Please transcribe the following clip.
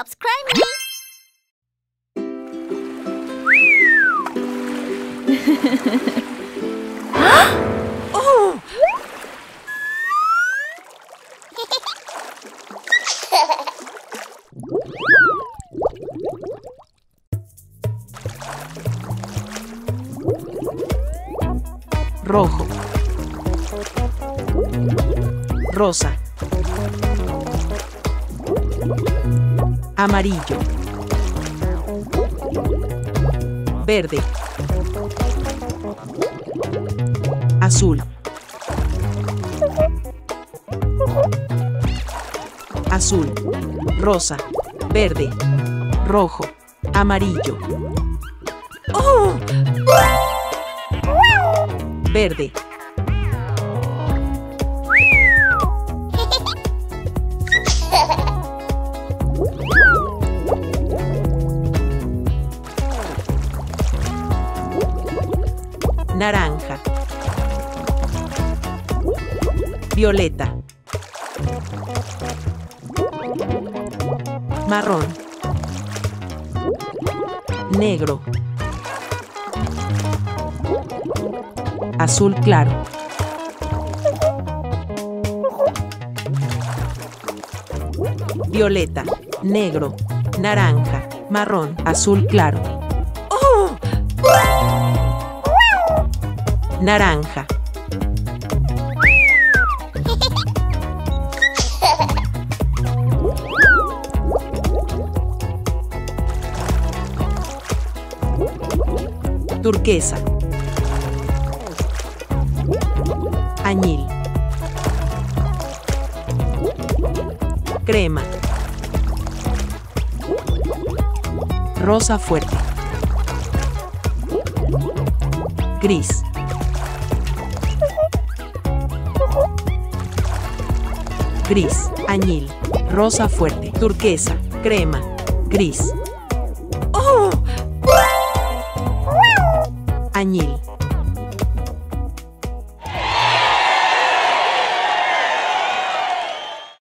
subscribe me! Oh! Rojo, rosa, amarillo, verde, azul, azul, rosa, verde, rojo, amarillo. ¡Oh! Verde, naranja, violeta, marrón, negro, azul claro, violeta, negro, naranja, marrón, azul claro. ¡Oh! Naranja, turquesa, añil, crema, rosa fuerte, gris, gris, añil, rosa fuerte, turquesa, crema, gris. ¡Oh! Añil.